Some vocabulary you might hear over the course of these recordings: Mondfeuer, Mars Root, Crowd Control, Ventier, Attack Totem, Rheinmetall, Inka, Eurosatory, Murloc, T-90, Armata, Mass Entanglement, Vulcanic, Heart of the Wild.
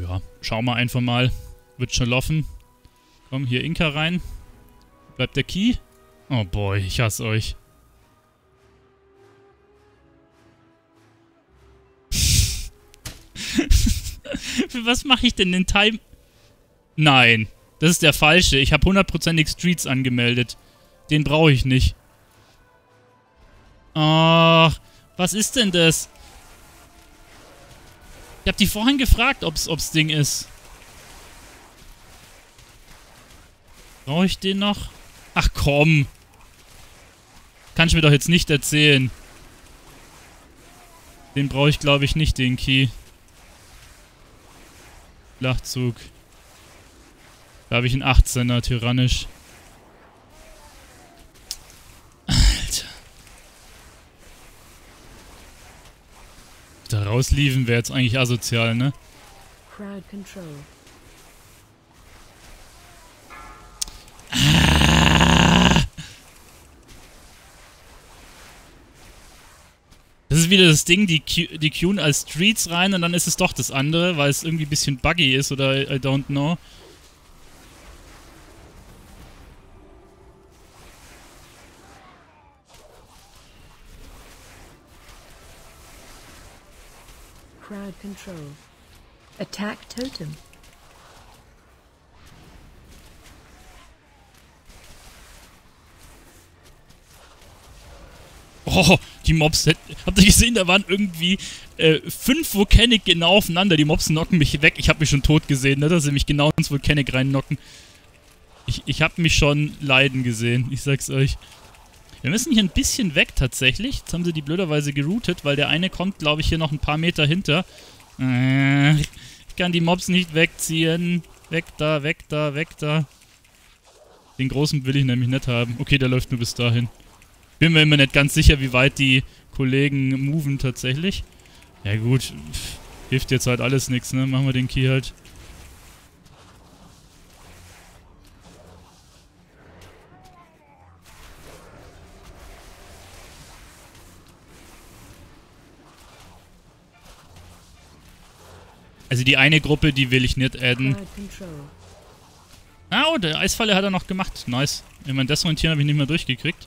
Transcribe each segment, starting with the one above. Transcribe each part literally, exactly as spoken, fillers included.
Ja, schauen wir einfach mal. Wird schon laufen. Komm, hier Inka rein. Bleibt der Key? Oh boy, ich hasse euch. Für was mache ich denn den Time? Nein, das ist der falsche. Ich habe hundertprozentig Streets angemeldet. Den brauche ich nicht. Ach, was ist denn das? Ich habe die vorhin gefragt, ob's, ob's Ding ist. Brauche ich den noch? Ach komm. Kannst du mir doch jetzt nicht erzählen. Den brauche ich, glaube ich, nicht, den Key. Flachzug. Da habe ich einen achtzehner, tyrannisch. Alter. Da rausliefen wäre jetzt eigentlich asozial, ne? Crowd Control. Das ist wieder das Ding, die, die queuen als Streets rein und dann ist es doch das andere, weil es irgendwie ein bisschen buggy ist oder I don't know. Crowd Control. Attack Totem. Oh, die Mobs. Habt ihr gesehen, da waren irgendwie äh, fünf Vulcanic genau aufeinander. Die Mobs knocken mich weg. Ich hab mich schon tot gesehen, ne? Dass sie mich genau ins Vulcanic reinknocken. Ich, ich hab mich schon leiden gesehen. Ich sag's euch. Wir müssen hier ein bisschen weg, tatsächlich. Jetzt haben sie die blöderweise geroutet, weil der eine kommt, glaube ich, hier noch ein paar Meter hinter. Äh, ich kann die Mobs nicht wegziehen. Weg da, weg da, weg da. Den großen will ich nämlich nicht haben. Okay, der läuft nur bis dahin. Bin mir immer nicht ganz sicher, wie weit die Kollegen moven tatsächlich. Ja gut, pff, hilft jetzt halt alles nichts, ne? Machen wir den Key halt. Also die eine Gruppe, die will ich nicht adden. Ah, oh, der Eisfalle hat er noch gemacht. Nice. Ich meine, das Orientieren habe ich nicht mehr durchgekriegt.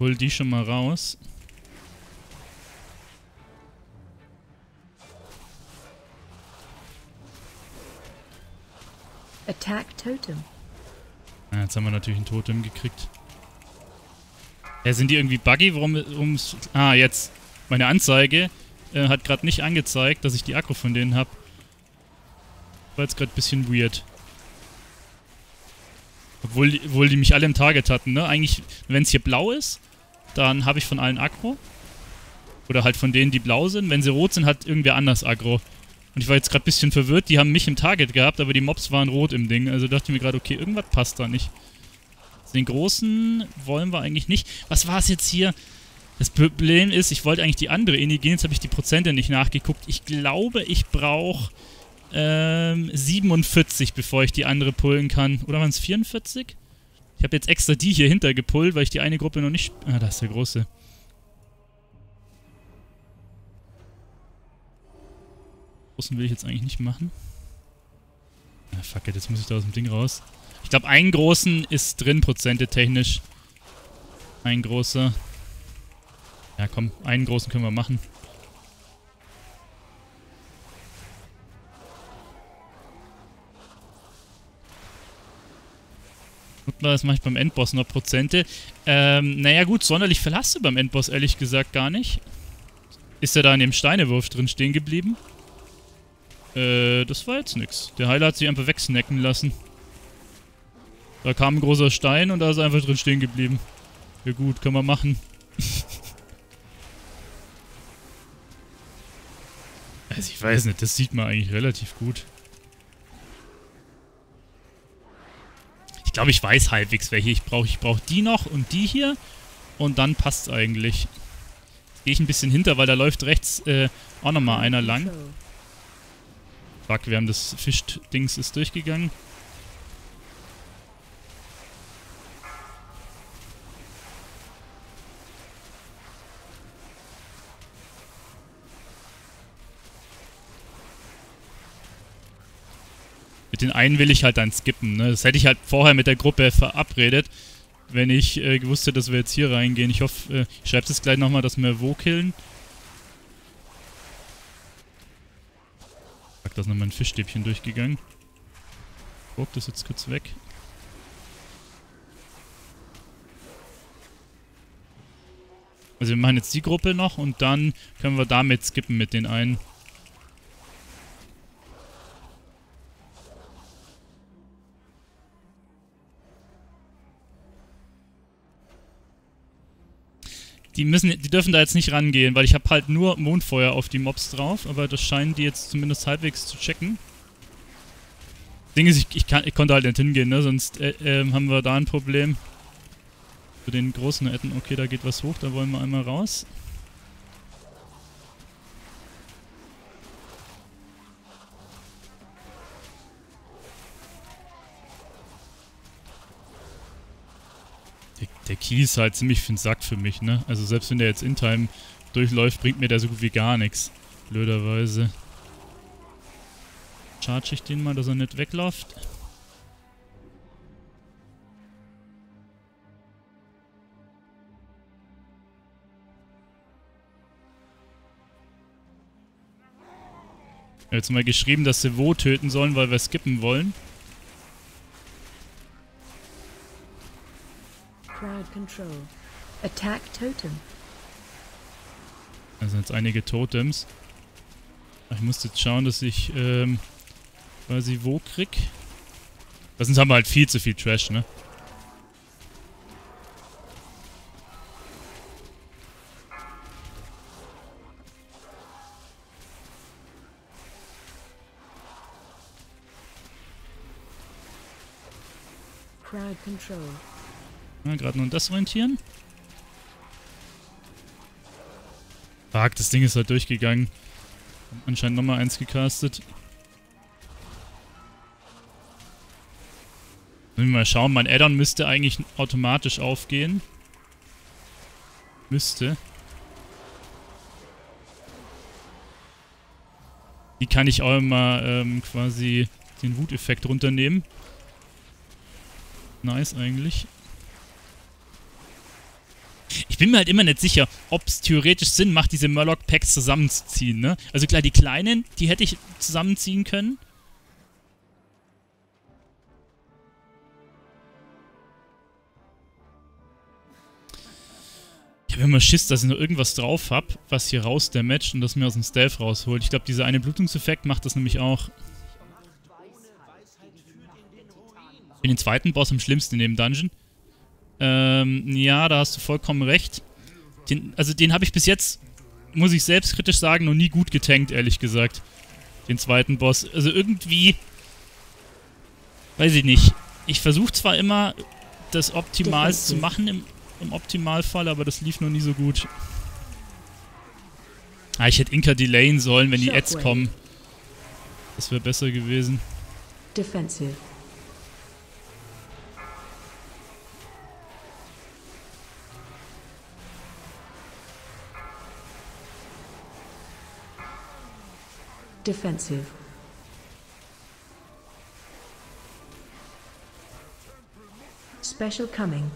Hol die schon mal raus. Attack Totem. Ah, jetzt haben wir natürlich ein Totem gekriegt. Ja, sind die irgendwie buggy? Warum? Um's, ah, jetzt. Meine Anzeige äh, hat gerade nicht angezeigt, dass ich die Aggro von denen habe. War jetzt gerade ein bisschen weird. Obwohl die, obwohl die mich alle im Target hatten, ne? Eigentlich, wenn es hier blau ist, dann habe ich von allen Aggro. Oder halt von denen, die blau sind. Wenn sie rot sind, hat irgendwer anders Aggro. Und ich war jetzt gerade ein bisschen verwirrt. Die haben mich im Target gehabt, aber die Mobs waren rot im Ding. Also dachte ich mir gerade, okay, irgendwas passt da nicht. Den Großen wollen wir eigentlich nicht. Was war es jetzt hier? Das Problem ist, ich wollte eigentlich die andere in die gehen. Jetzt habe ich die Prozente nicht nachgeguckt. Ich glaube, ich brauche ähm, siebenundvierzig, bevor ich die andere pullen kann. Oder waren es vierundvierzig? Ich habe jetzt extra die hier hinter gepullt, weil ich die eine Gruppe noch nicht... Ah, da ist der Große. Großen will ich jetzt eigentlich nicht machen. Ah, fuck it, jetzt muss ich da aus dem Ding raus. Ich glaube, einen Großen ist drin, Prozente technisch. Ein Großer. Ja, komm, einen Großen können wir machen. Guck mal, das mache ich beim Endboss noch Prozente. Ähm, naja gut, sonderlich viel hast du beim Endboss ehrlich gesagt gar nicht. Ist er da in dem Steinewurf drin stehen geblieben? Äh, das war jetzt nix. Der Heiler hat sich einfach wegsnacken lassen. Da kam ein großer Stein und da ist er einfach drin stehen geblieben. Ja gut, können wir machen. Also ich weiß nicht, das sieht man eigentlich relativ gut. Ich glaube, ich weiß halbwegs, welche ich brauche. Ich brauche die noch und die hier. Und dann passt's eigentlich. Jetzt gehe ich ein bisschen hinter, weil da läuft rechts äh, auch nochmal einer lang. Wrackwerden des Fischdings ist durchgegangen. Mit den einen will ich halt dann skippen, ne? Das hätte ich halt vorher mit der Gruppe verabredet, wenn ich äh, gewusst hätte, dass wir jetzt hier reingehen. Ich hoffe, äh, ich schreibe das gleich nochmal, dass wir wo killen. Zack, da ist nochmal ein Fischstäbchen durchgegangen. Oh, das ist jetzt kurz weg. Also wir machen jetzt die Gruppe noch und dann können wir damit skippen mit den einen. Die müssen, die dürfen da jetzt nicht rangehen, weil ich habe halt nur Mondfeuer auf die Mobs drauf, aber das scheinen die jetzt zumindest halbwegs zu checken. Das Ding ist, ich, ich, kann, ich konnte halt nicht hingehen, ne? Sonst äh, äh, haben wir da ein Problem. Zu den großen Etten, okay, da geht was hoch, da wollen wir einmal raus. Der Key ist halt ziemlich für den Sack für mich, ne? Also selbst wenn der jetzt in Time durchläuft, bringt mir der so gut wie gar nichts. Blöderweise. Charge ich den mal, dass er nicht wegläuft. Ich habe jetzt mal geschrieben, dass sie wo töten sollen, weil wir skippen wollen. Crowd Control. Attack Totem. Da sind jetzt einige Totems. Ich muss jetzt schauen, dass ich ähm, quasi wo krieg. Weil sonst haben wir halt viel zu viel Trash, ne? Crowd Control. Ja, gerade nur das orientieren. Fuck, das Ding ist halt durchgegangen. Anscheinend nochmal eins gecastet. Müssen wir mal schauen, mein Addon müsste eigentlich automatisch aufgehen. Müsste. Die kann ich auch immer ähm, quasi den Wuteffekt runternehmen. Nice eigentlich. Ich bin mir halt immer nicht sicher, ob es theoretisch Sinn macht, diese Murloc-Packs zusammenzuziehen, ne? Also klar, die kleinen, die hätte ich zusammenziehen können. Ich habe immer Schiss, dass ich noch irgendwas drauf habe, was hier rausdamagt und das mir aus dem Stealth rausholt. Ich glaube, dieser eine Blutungseffekt macht das nämlich auch. Ich bin den zweiten Boss am schlimmsten in dem Dungeon. Ähm, ja, da hast du vollkommen recht. Den, also den habe ich bis jetzt, muss ich selbstkritisch sagen, noch nie gut getankt, ehrlich gesagt. Den zweiten Boss. Also irgendwie, weiß ich nicht. Ich versuche zwar immer, das optimal zu machen im, im Optimalfall, aber das lief noch nie so gut. Ah, ich hätte Inka delayen sollen, wenn die Ads kommen. Das wäre besser gewesen. Defensive. Defensive. Special coming.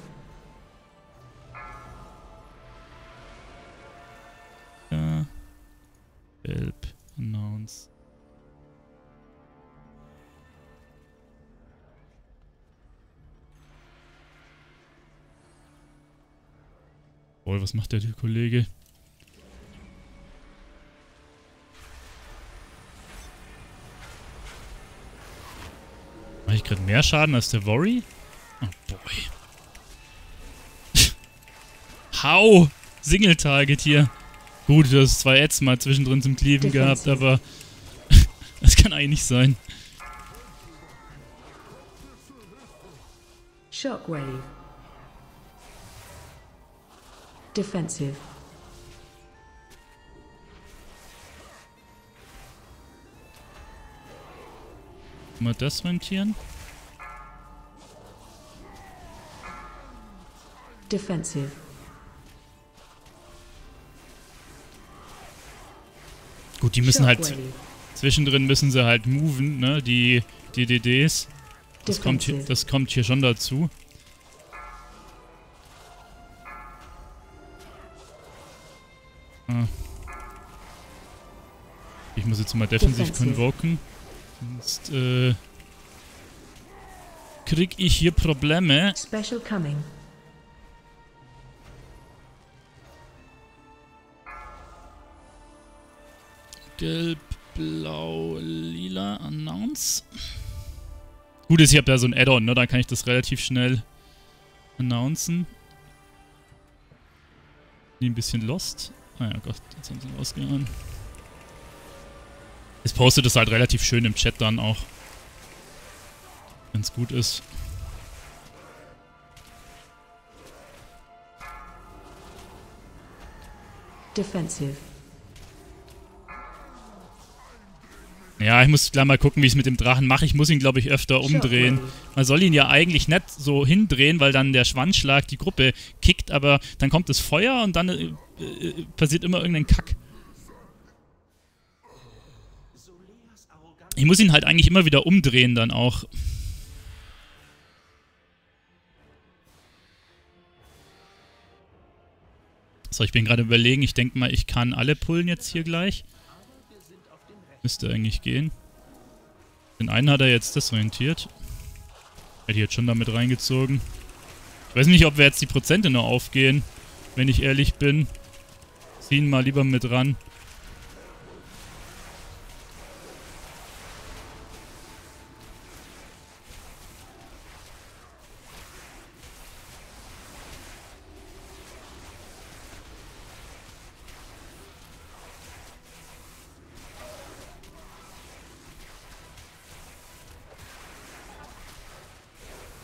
Ja. Help. Announce. Oh, was macht der Kollege? Mache ich gerade mehr Schaden als der Worry? Oh boy. Hau! Single-Target hier. Gut, du hast zwei Ads mal zwischendrin zum Cleaven gehabt, aber das kann eigentlich nicht sein. Shockwave. Defensive. Mal das rentieren. Defensive. Gut, die müssen halt... Zwischendrin müssen sie halt moven, ne? Die, die D Ds. Das kommt, hier, das kommt hier schon dazu. Ah. Ich muss jetzt mal defensiv convoken. Sonst äh, krieg ich hier Probleme. Special coming. Gelb, blau, lila, announce. Gut ist, ich habe da so ein Add-on, ne? Dann kann ich das relativ schnell announcen. Bin ein bisschen lost. Ah ja, Gott, jetzt haben sie rausgehauen. Es postet das halt relativ schön im Chat dann auch. Wenn es gut ist. Defensive. Ja, ich muss gleich mal gucken, wie ich es mit dem Drachen mache. Ich muss ihn, glaube ich, öfter umdrehen. Man soll ihn ja eigentlich nicht so hindrehen, weil dann der Schwanzschlag die Gruppe kickt, aber dann kommt das Feuer und dann äh, äh, passiert immer irgendein Kack. Ich muss ihn halt eigentlich immer wieder umdrehen dann auch. So, ich bin gerade überlegen. Ich denke mal, ich kann alle pullen jetzt hier gleich. Müsste eigentlich gehen. Den einen hat er jetzt desorientiert. Hätte ich jetzt schon damit reingezogen. Ich weiß nicht, ob wir jetzt die Prozente noch aufgehen, wenn ich ehrlich bin. Ziehen mal lieber mit ran.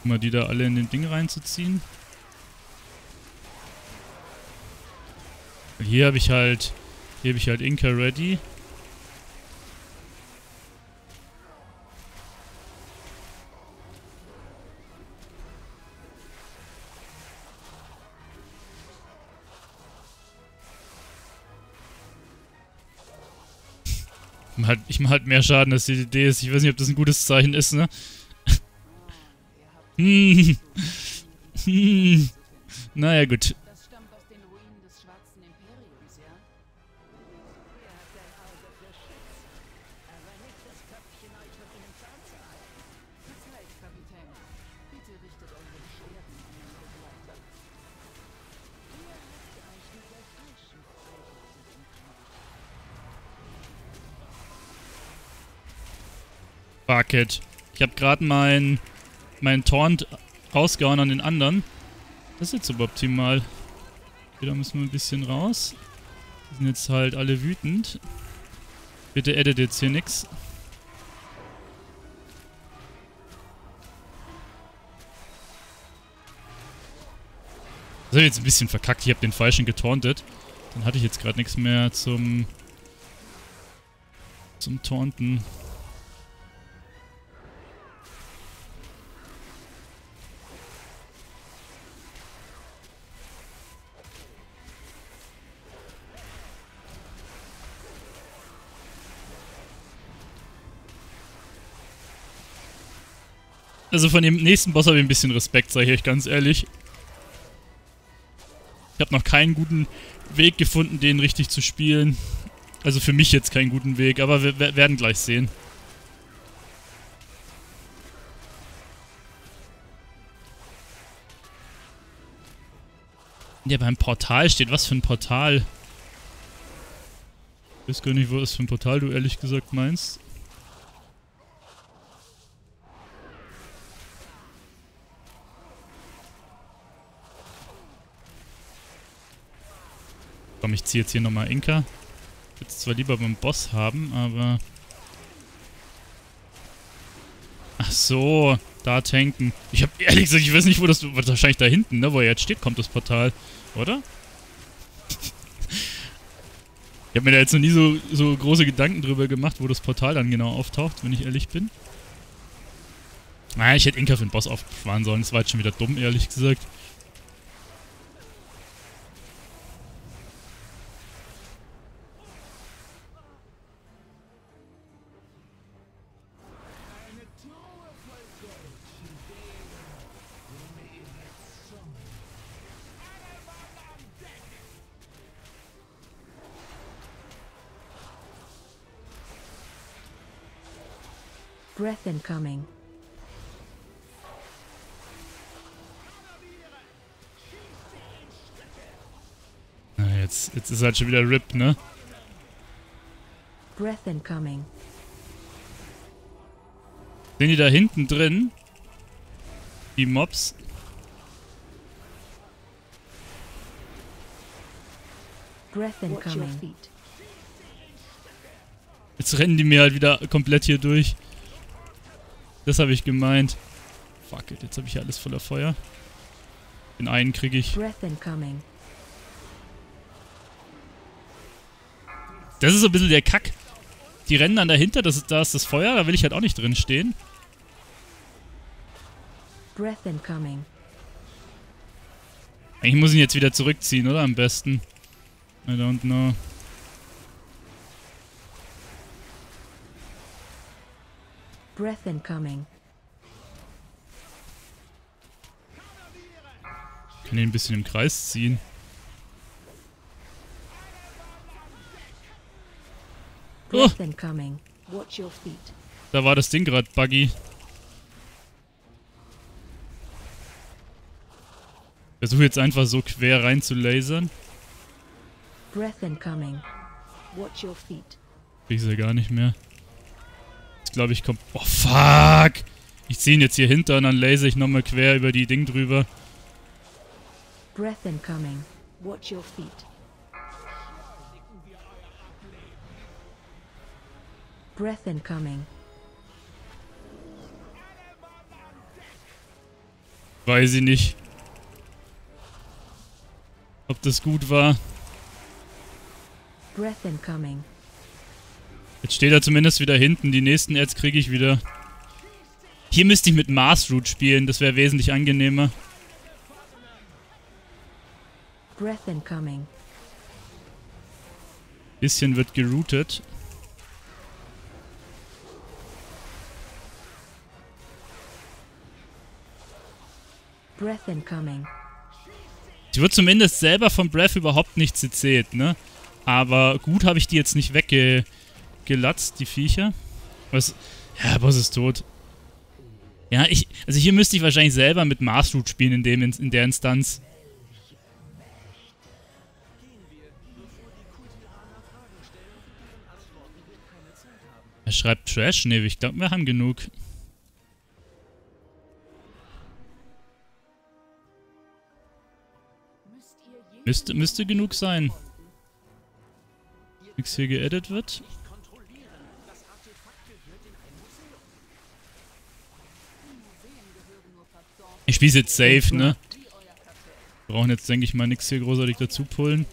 Mal die da alle in den Ding reinzuziehen. Hier habe ich halt, hier habe ich halt Inka ready. Ich mache halt mehr Schaden als die Idee ist. Ich weiß nicht, ob das ein gutes Zeichen ist, ne? Hm. Hm. Naja, gut. Das stammt aus den Ruinen des schwarzen Imperiums, ja? Er hat dein Haus geschützt, aber nicht das Köpfchen euch mit dem Zahn zu halten. Bis gleich, Kapitän. Bitte richtet eure Schwerten an den Begleiter. Ihr habt euch mit der falschen Freude zu dem Krieg. Fuck it. Ich hab grad mein... meinen Taunt rausgehauen an den anderen. Das ist jetzt suboptimal. Wieder müssen wir ein bisschen raus. Die sind jetzt halt alle wütend. Bitte edit jetzt hier nix. Das habe ich jetzt ein bisschen verkackt. Ich habe den Falschen getauntet. Dann hatte ich jetzt gerade nichts mehr zum... zum Taunten. Also von dem nächsten Boss habe ich ein bisschen Respekt, sage ich euch ganz ehrlich. Ich habe noch keinen guten Weg gefunden, den richtig zu spielen. Also für mich jetzt keinen guten Weg, aber wir werden gleich sehen. Der beim Portal steht. Was für ein Portal? Ich weiß gar nicht, was für ein Portal du ehrlich gesagt meinst. Komm, ich ziehe jetzt hier nochmal Inka. Ich würde es zwar lieber beim Boss haben, aber... Ach so, da tanken. Ich habe ehrlich gesagt, ich weiß nicht, wo das... Wahrscheinlich da hinten, ne? Wo er jetzt steht, kommt das Portal. Oder? Ich habe mir da jetzt noch nie so, so große Gedanken drüber gemacht, wo das Portal dann genau auftaucht, wenn ich ehrlich bin. Naja, ich hätte Inka für den Boss auffahren sollen. Das war jetzt schon wieder dumm, ehrlich gesagt. Breath incoming. Na, jetzt, jetzt ist halt schon wieder R I P, ne? Breath incoming. Sind die da hinten drin? Die Mobs? Breath incoming. Jetzt rennen die mir halt wieder komplett hier durch. Das habe ich gemeint. Fuck it, jetzt habe ich alles voller Feuer. Den einen kriege ich. Das ist so ein bisschen der Kack. Die rennen dann dahinter, das ist, da ist das Feuer, da will ich halt auch nicht drin stehen. Eigentlich muss ich ihn jetzt wieder zurückziehen, oder? Am besten. I don't know. Breath incoming. Ich kann ihn ein bisschen im Kreis ziehen. Oh. Da war das Ding gerade buggy. Ich versuche jetzt einfach so quer rein zu lasern. Breath incoming. Watch your feet. Krieg's ja gar nicht mehr. Glaube ich, kommt. Oh, fuck! Ich ziehe ihn jetzt hier hinter und dann laser ich nochmal quer über die Ding drüber. Breath incoming. Watch your feet. Breath incoming. Weiß ich nicht, ob das gut war. Breath incoming. Jetzt steht er zumindest wieder hinten. Die nächsten Ads kriege ich wieder. Hier müsste ich mit Mars Root spielen. Das wäre wesentlich angenehmer. Breath incoming. Bisschen wird geroutet. Breath incoming. Ich wurde zumindest selber von Breath überhaupt nicht C C'd, ne? Aber gut habe ich die jetzt nicht wegge... gelatzt, die Viecher. Was? Ja, Boss ist tot. Ja, ich... Also hier müsste ich wahrscheinlich selber mit Mars Root spielen in, dem, in, in der Instanz. Er schreibt Trash? Ne, ich glaube, wir haben genug. Müsste, müsste genug sein. Nichts hier geedit wird. Ich spiele jetzt safe, ne? Wir brauchen jetzt, denke ich mal, nichts hier großartig dazu pullen.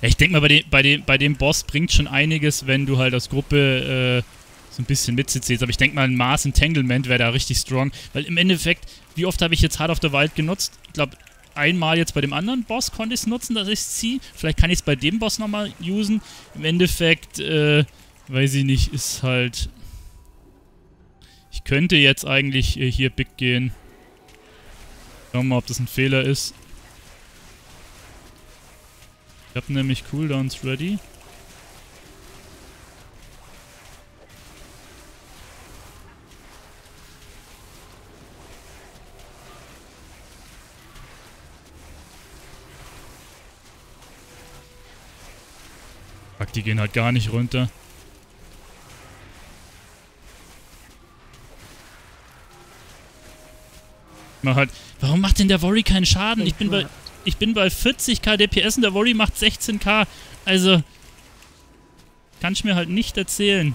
Ja, ich denke mal, bei dem, bei, dem, bei dem Boss bringt schon einiges, wenn du halt als Gruppe äh, so ein bisschen mit C C'st. Aber ich denke mal, ein Mass Entanglement wäre da richtig strong. Weil im Endeffekt, wie oft habe ich jetzt Heart of the Wild genutzt? Ich glaube, einmal jetzt bei dem anderen Boss konnte ich es nutzen, dass ich es ziehe. Vielleicht kann ich es bei dem Boss nochmal usen. Im Endeffekt, äh... weiß ich nicht, ist halt... Ich könnte jetzt eigentlich hier big gehen. Schauen wir mal, ob das ein Fehler ist. Ich habe nämlich Cooldowns ready. Fuck, die gehen halt gar nicht runter. Halt. Warum macht denn der Worry keinen Schaden? Ich bin bei, ich bin bei vierzig K D P S und der Worry macht sechzehn K. Also, kann ich mir halt nicht erzählen.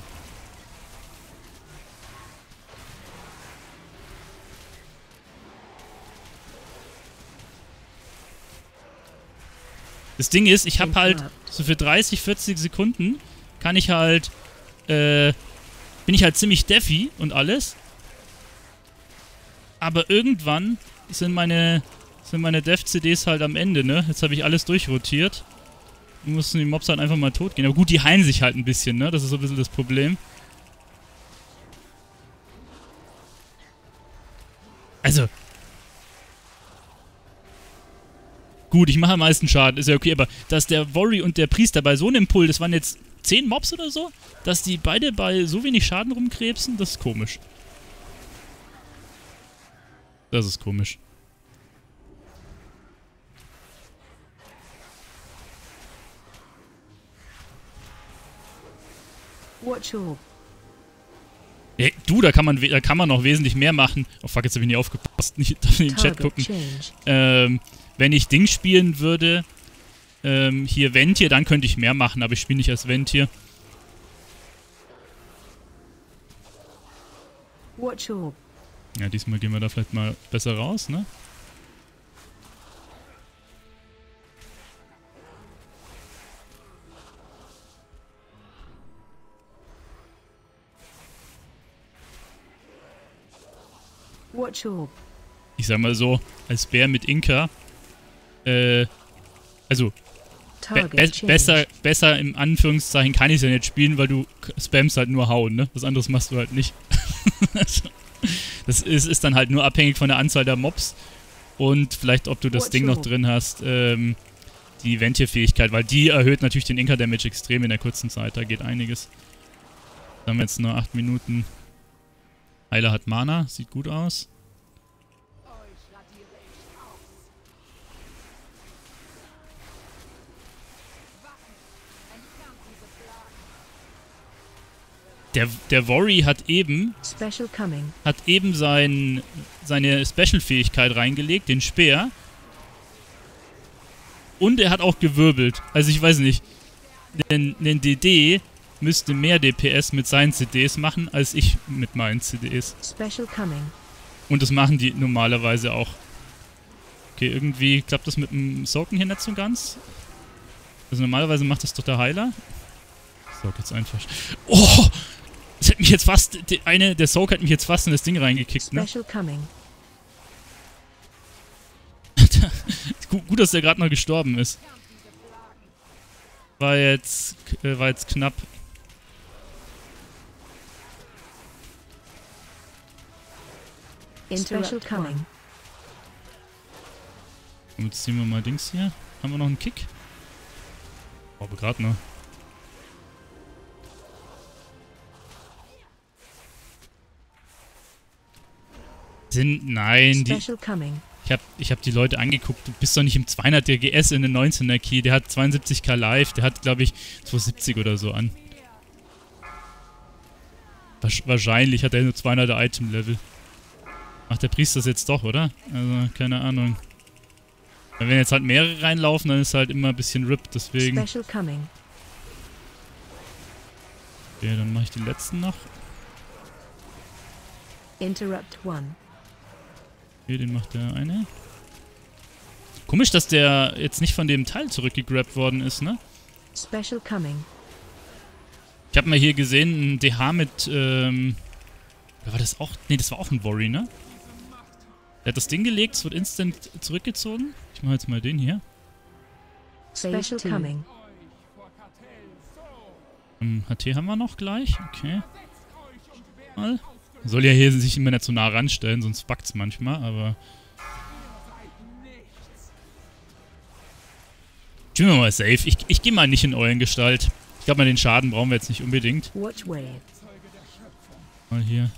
Das Ding ist, ich habe halt so für dreißig, vierzig Sekunden kann ich halt, äh, bin ich halt ziemlich defi und alles. Aber irgendwann sind meine, sind meine Dev-C Ds halt am Ende, ne? Jetzt habe ich alles durchrotiert. Und mussten die Mobs halt einfach mal tot gehen. Aber gut, die heilen sich halt ein bisschen, ne? Das ist so ein bisschen das Problem. Also. Gut, ich mache am meisten Schaden, ist ja okay, aber dass der Worry und der Priester bei so einem Pull, das waren jetzt zehn Mobs oder so, dass die beide bei so wenig Schaden rumkrebsen, das ist komisch. Das ist komisch. Watch out. Hey, du, da kann man da kann man noch wesentlich mehr machen. Oh fuck, jetzt habe ich nicht aufgepasst. Ich darf nicht in den Chat gucken. Ähm, wenn ich Ding spielen würde, ähm, hier Ventier, dann könnte ich mehr machen, aber ich spiele nicht als Ventier. Watch out. Ja, diesmal gehen wir da vielleicht mal besser raus, ne? Ich sag mal so, als Bär mit Inka, äh, also, be be besser, besser im Anführungszeichen kann ich es ja nicht spielen, weil du spammst halt nur hauen, ne? Was anderes machst du halt nicht. Das ist, ist dann halt nur abhängig von der Anzahl der Mobs und vielleicht, ob du das Ding noch drin hast, ähm, die Ventier-Fähigkeit, weil die erhöht natürlich den Inka-Damage extrem in der kurzen Zeit, da geht einiges. Da haben wir jetzt nur acht Minuten. Heiler hat Mana, sieht gut aus. Der, der Worry hat eben hat eben sein, seine Special-Fähigkeit reingelegt, den Speer. Und er hat auch gewirbelt. Also ich weiß nicht. Denn den D D müsste mehr D P S mit seinen C Ds machen, als ich mit meinen C Ds. Special coming. Und das machen die normalerweise auch. Okay, irgendwie klappt das mit dem Socken hier nicht so ganz. Also normalerweise macht das doch der Heiler. Soak jetzt einfach. Oh! Das hat mich jetzt fast. Die eine, der Soak hat mich jetzt fast in das Ding reingekickt, ne? Special coming. Gut, dass der gerade noch gestorben ist. War jetzt, äh, war jetzt knapp. Coming. Und jetzt ziehen wir mal Dings hier. Haben wir noch einen Kick? Oh, aber gerade noch. Sind, nein, die, ich hab, ich hab die Leute angeguckt. Du bist doch nicht im zweihunderter G S in den neunzehner Key. Der hat zweiundsiebzig K Live. Der hat, glaube ich, zweihundertsiebzig oder so an. Wahrscheinlich hat er nur zweihunderter Item Level. Macht der Priester das jetzt doch, oder? Also, keine Ahnung. Wenn jetzt halt mehrere reinlaufen, dann ist halt immer ein bisschen R I P, deswegen. Special coming. Okay, dann mache ich den letzten noch. Interrupt one. Okay, den macht der eine. Komisch, dass der jetzt nicht von dem Teil zurückgegrabt worden ist, ne? Special coming. Ich habe mal hier gesehen, ein D H mit, ähm... war das auch... Ne, das war auch ein Worry, ne? Er hat das Ding gelegt, es wird instant zurückgezogen. Ich mache jetzt mal den hier. Special coming. Um, H T haben wir noch gleich, okay. Mal. Soll ja hier sich immer nicht so nah ranstellen, sonst bugt's manchmal, aber... Tun wir mal safe. Ich, ich gehe mal nicht in euren Gestalt. Ich glaube mal, den Schaden brauchen wir jetzt nicht unbedingt. Mal hier.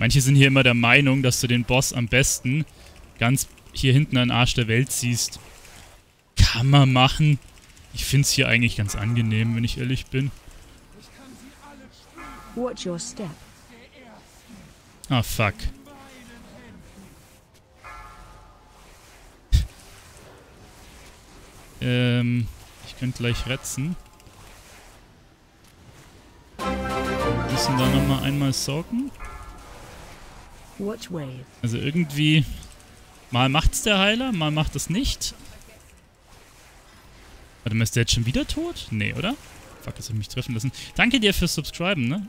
Manche sind hier immer der Meinung, dass du den Boss am besten ganz hier hinten an den Arsch der Welt ziehst. Kann man machen. Ich finde es hier eigentlich ganz angenehm, wenn ich ehrlich bin. Watch your step. Ah, fuck. ähm, ich könnte gleich retzen. Wir müssen da nochmal einmal sorgen. Also irgendwie, mal macht's der Heiler, mal macht es nicht. Warte mal, ist der jetzt schon wieder tot? Nee, oder? Fuck, das hab ich mich treffen lassen. Danke dir fürs Subscriben, ne?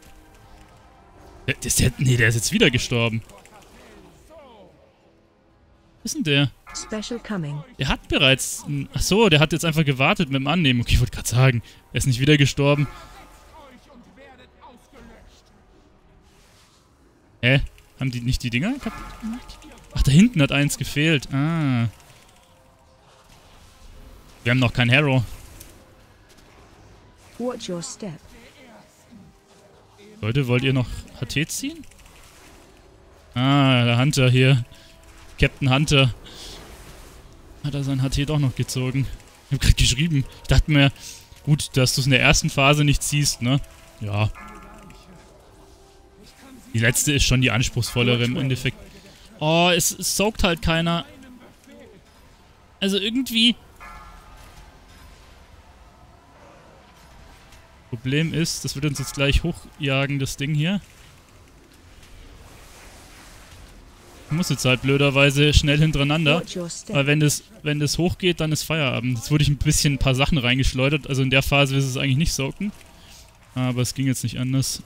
Der, der ist der, nee, der ist jetzt wieder gestorben. Was ist denn der? Special coming. Der hat bereits... Ach so, der hat jetzt einfach gewartet mit dem Annehmen. Okay, ich wollte gerade sagen, er ist nicht wieder gestorben. Hä? Haben die nicht die Dinger kaputt gemacht? Ach, da hinten hat eins gefehlt. Ah. Wir haben noch kein Hero. Watch your step. Leute, wollt ihr noch H T ziehen? Ah, der Hunter hier. Captain Hunter. Hat er sein H T doch noch gezogen. Ich hab grad geschrieben. Ich dachte mir, gut, dass du es in der ersten Phase nicht ziehst, ne? Ja. Die letzte ist schon die anspruchsvollere im Endeffekt. Oh, es, es saugt halt keiner. Also irgendwie... Problem ist, das wird uns jetzt gleich hochjagen, das Ding hier. Ich muss jetzt halt blöderweise schnell hintereinander, weil wenn das, wenn das hochgeht, dann ist Feierabend. Jetzt wurde ich ein bisschen ein paar Sachen reingeschleudert, also in der Phase ist es eigentlich nicht saugen. Aber es ging jetzt nicht anders.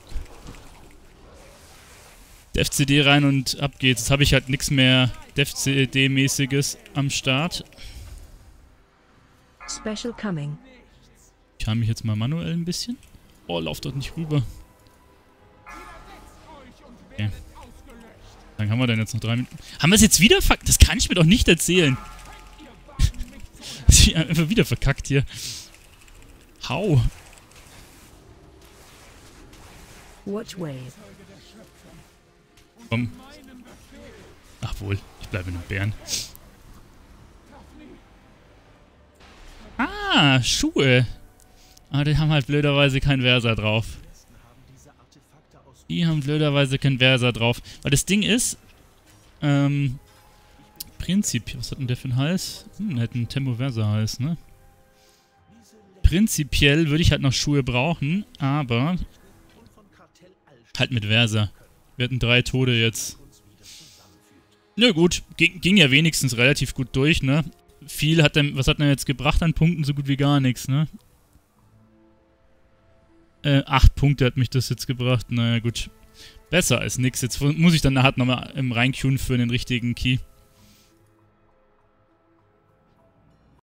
Der F C D rein und ab geht's. Jetzt habe ich halt nichts mehr F C D-mäßiges am Start. Special coming. Ich habe mich jetzt mal manuell ein bisschen. Oh, lauf dort nicht rüber. Okay. Dann haben wir denn jetzt noch drei Minuten. Haben wir es jetzt wieder verkackt? Das kann ich mir doch nicht erzählen. Sie haben einfach wieder verkackt hier. Hau. Komm. Ach wohl, ich bleibe in den Bären. Ah, Schuhe. Aber die haben halt blöderweise keinen Versa drauf. Die haben blöderweise keinen Versa drauf. Weil das Ding ist, ähm, prinzipiell, was hat denn der für einen Hals? Hm, der hat einen Tempo-Versa-Hals, ne? Prinzipiell würde ich halt noch Schuhe brauchen, aber halt mit Versa. Wir hatten drei Tode jetzt. Na gut, ging, ging ja wenigstens relativ gut durch, ne? Viel hat denn, was hat denn jetzt gebracht an Punkten? So gut wie gar nichts, ne? Äh, acht Punkte hat mich das jetzt gebracht. Naja, gut. Besser als nix. Jetzt muss ich dann nachher nochmal reinqueuen für den richtigen Key.